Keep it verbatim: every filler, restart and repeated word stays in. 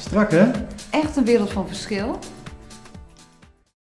Strak, hè? Echt een wereld van verschil.